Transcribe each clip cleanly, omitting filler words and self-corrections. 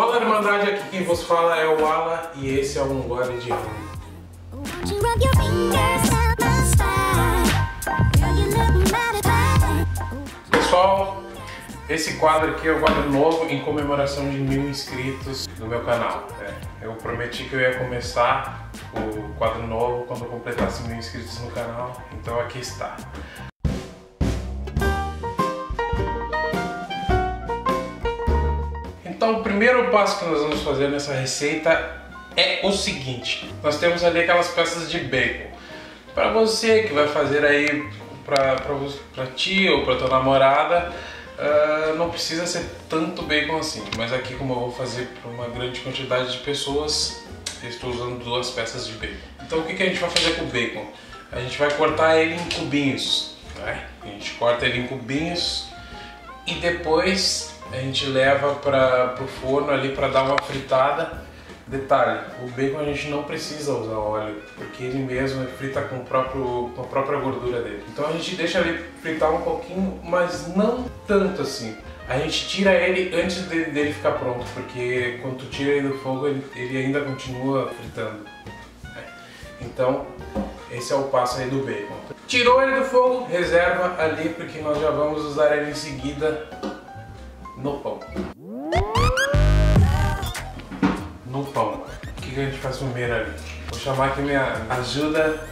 Fala Irmandade, aqui quem vos fala é o Ala e esse é o Um Gole de Rango. Pessoal, esse quadro aqui é o quadro novo em comemoração de 1000 inscritos no meu canal. Eu prometi que eu ia começar o quadro novo quando eu completasse 1000 inscritos no canal, então aqui está. Então o primeiro passo que nós vamos fazer nessa receita é o seguinte: nós temos ali aquelas peças de bacon. Para você que vai fazer aí para ti ou para tua namorada, não precisa ser tanto bacon assim, mas aqui como eu vou fazer para uma grande quantidade de pessoas, eu estou usando 2 peças de bacon. Então o que a gente vai fazer com o bacon? A gente vai cortar ele em cubinhos, né? A gente corta ele em cubinhos e depois a gente leva para o forno ali para dar uma fritada. Detalhe, o bacon a gente não precisa usar óleo, porque ele mesmo frita com a própria gordura dele. Então a gente deixa ele fritar um pouquinho, mas não tanto assim. A gente tira ele antes dele ficar pronto, porque quando tu tira ele do fogo, ele ainda continua fritando. Então esse é o passo aí do bacon. Tirou ele do fogo, reserva ali, porque nós já vamos usar ele em seguida no pão. No pão. O que a gente faz primeiro ali? Vou chamar aqui minha ajuda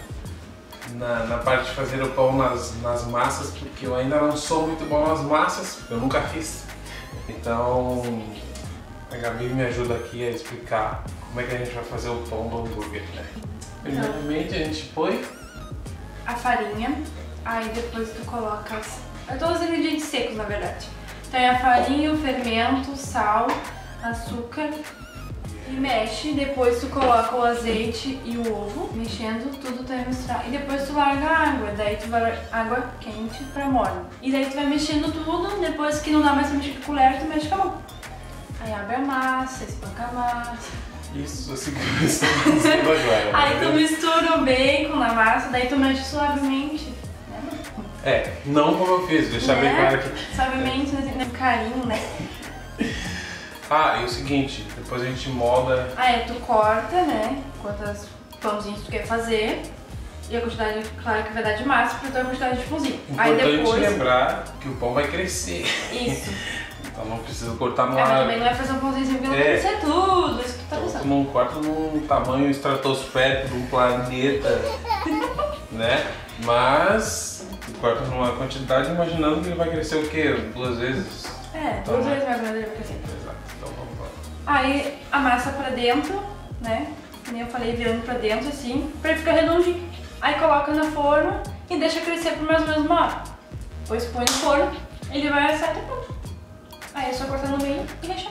na parte de fazer o pão nas massas, porque eu ainda não sou muito bom nas massas, eu nunca fiz. Então a Gabi me ajuda aqui a explicar como é que a gente vai fazer o pão do hambúrguer, né? Primeiramente a gente põe a farinha, aí depois tu coloca todos os ingredientes secos, na verdade. Então é a farinha, o fermento, o sal, açúcar. E mexe, depois tu coloca o azeite e o ovo, mexendo tudo até misturar. E depois tu larga a água, daí tu vai água quente pra morno. E daí tu vai mexendo tudo, depois que não dá mais pra mexer com a colher, tu mexe com a mão. Aí abre a massa, espanca a massa. Isso, assim que eu estou misturando agora. Aí tu mistura o bacon na massa, daí tu mexe suavemente. Né? É, não como eu fiz, deixa bem claro aqui. Suavemente, assim, com carinho, né? Ah, e o seguinte, depois a gente molda... Ah, é, tu corta, né, quantos pãozinhos tu quer fazer e a quantidade, claro que vai dar de massa, porque tu é a quantidade de pãozinho. Aí depois... lembrar que o pão vai crescer. Isso. Então não precisa cortar no ar. Mas também não vai fazer um pãozinho porque não vai crescer tudo, isso que tu tá pensando. Tu não corta num tamanho estratosférico de um planeta, né, mas tu corta numa quantidade imaginando que ele vai crescer o quê? 2 vezes? É, então, 2 vezes mais ou menos ele vai crescer. Então vamos lá. Aí a massa pra dentro, né? Como eu falei, virando pra dentro assim, pra ele ficar redondinho. Aí coloca no forno e deixa crescer por mais ou menos 1 hora. Depois põe no forno, ele vai assar e pronto. Aí é só cortar no meio e deixar.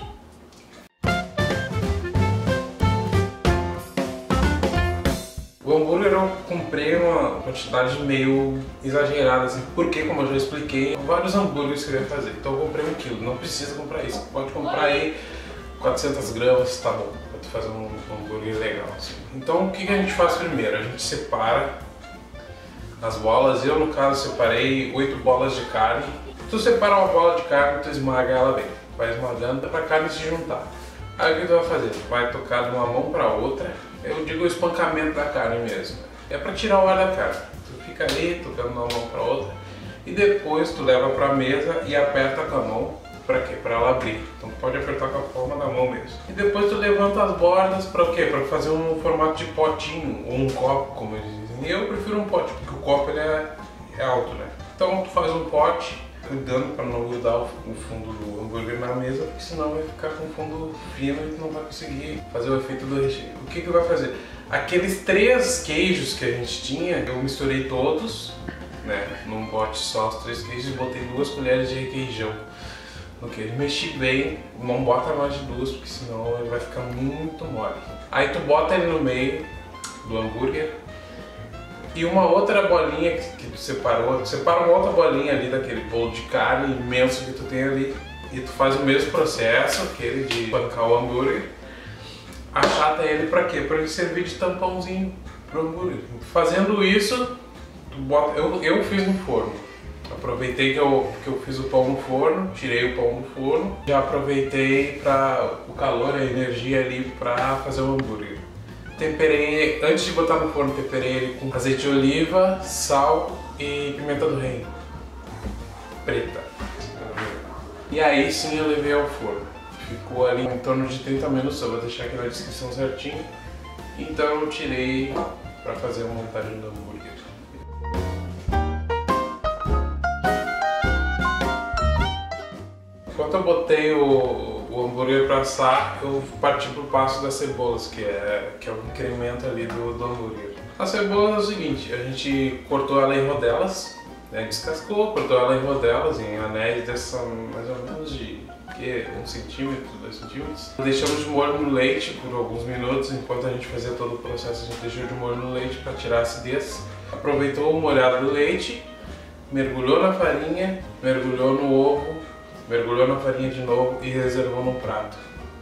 O hambúrguer eu comprei uma quantidade meio exagerada, assim, porque como eu já expliquei, vários hambúrgueres que eu ia fazer, então eu comprei 1 quilo, não precisa comprar isso, pode comprar aí 400 gramas, tá bom, pra tu fazer um hambúrguer legal, assim. Então o que a gente faz primeiro? A gente separa as bolas, eu no caso separei 8 bolas de carne. Tu separa uma bola de carne, tu esmaga ela bem, vai esmagando pra carne se juntar. Aí o que tu vai fazer? Vai tocar de uma mão pra outra, eu digo o espancamento da carne mesmo, é pra tirar o ar da carne. Tu fica ali, tocando de uma mão pra outra e depois tu leva pra mesa e aperta com a mão, pra quê? Pra ela abrir, então pode apertar com a palma da mão mesmo. E depois tu levanta as bordas pra quê? Pra fazer um formato de potinho ou um copo, como eles dizem. Eu prefiro um pote, porque o copo ele é alto, né? Então tu faz um pote, cuidando para não grudar o fundo do hambúrguer na mesa, porque senão vai ficar com o fundo fino e não vai conseguir fazer o efeito do recheio. O que vai fazer? Aqueles 3 queijos que a gente tinha, eu misturei todos, né, num pote só, os 3 queijos, e botei 2 colheres de requeijão no queijo. Mexi bem, não bota mais de 2, porque senão ele vai ficar muito mole. Aí tu bota ele no meio do hambúrguer. E uma outra bolinha que tu separou, tu separa uma outra bolinha ali daquele bolo de carne imenso que tu tem ali e tu faz o mesmo processo, aquele de bancar o hambúrguer, achata ele pra quê? Pra ele servir de tampãozinho pro hambúrguer. Fazendo isso, tu bota, eu fiz no forno, Aproveitei que eu fiz o pão no forno, tirei o pão do forno, já aproveitei para o calor, a energia ali para fazer o hambúrguer. Temperei, antes de botar no forno, temperei ele com azeite de oliva, sal e pimenta do reino, preta. E aí sim eu levei ao forno. Ficou ali em torno de 30 minutos, eu vou deixar aqui na descrição certinho. Então eu tirei para fazer a montagem do hambúrguer. Enquanto eu botei o hambúrguer para assar, eu parti pro passo das cebolas, que é o incremento ali do hambúrguer. A cebola é o seguinte, a gente cortou ela em rodelas, né, descascou, cortou ela em rodelas, em anéis dessa mais ou menos de 1 centímetro, 2 centímetros. Deixamos de molho no leite por alguns minutos, enquanto a gente fazia todo o processo a gente deixou de molho no leite para tirar a acidez. Aproveitou o molhado do leite, mergulhou na farinha, mergulhou no ovo, mergulhou na farinha de novo e reservou no prato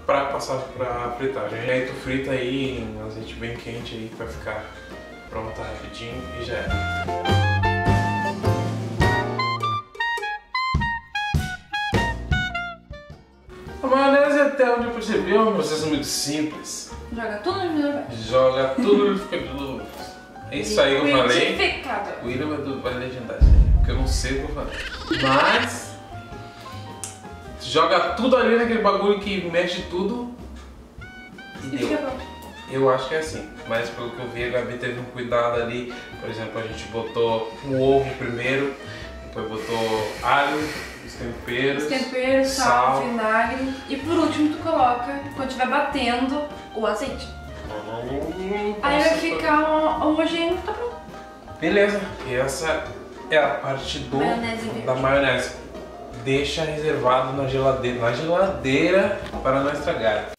para passar para fritagem. E aí tu frita aí em azeite bem quente aí para ficar pronta rapidinho e já é. A maionese, até onde eu percebi, é um processo muito simples. Joga tudo no liquidificador. Joga tudo no liquidificador. É isso aí que eu falei. O Willian vai legendar, porque eu não sei o que eu falei. Mas joga tudo ali naquele bagulho que mexe tudo e deu. Eu acho que é assim, mas pelo que eu vi, a Gabi teve um cuidado ali. Por exemplo, a gente botou um ovo primeiro, depois botou alho, os temperos, sal, vinagre e por último tu coloca, quando estiver batendo, o azeite. Aí vai ficar homogêneo, tá pronto. Beleza, e essa é a parte da maionese. Deixa reservado na geladeira para não estragar.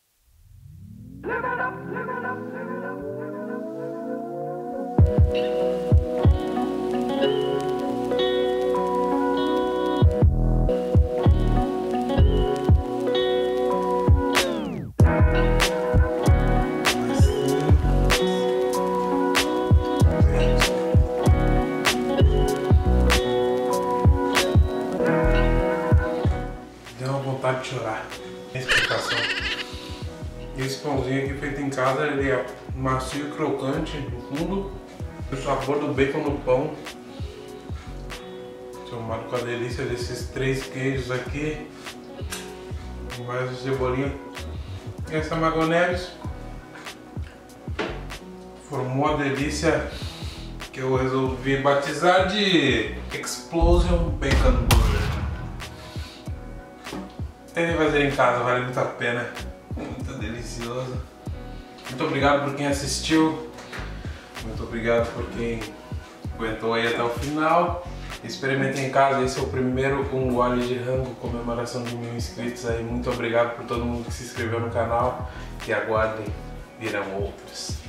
De chorar. Explicação. Esse pãozinho aqui feito em casa, ele é macio e crocante no fundo. O sabor do bacon no pão, somado com a delícia desses 3 queijos aqui, mais o cebolinha. Essa maionese formou a delícia que eu resolvi batizar de Explosion Bacon Burger. Tentem fazer em casa, vale muito a pena, muito delicioso. Muito obrigado por quem assistiu, muito obrigado por quem aguentou aí até o final. Experimentem em casa, esse é o primeiro Um Gole de Rango, comemoração de 1000 inscritos aí. Muito obrigado por todo mundo que se inscreveu no canal e aguardem, virão outros.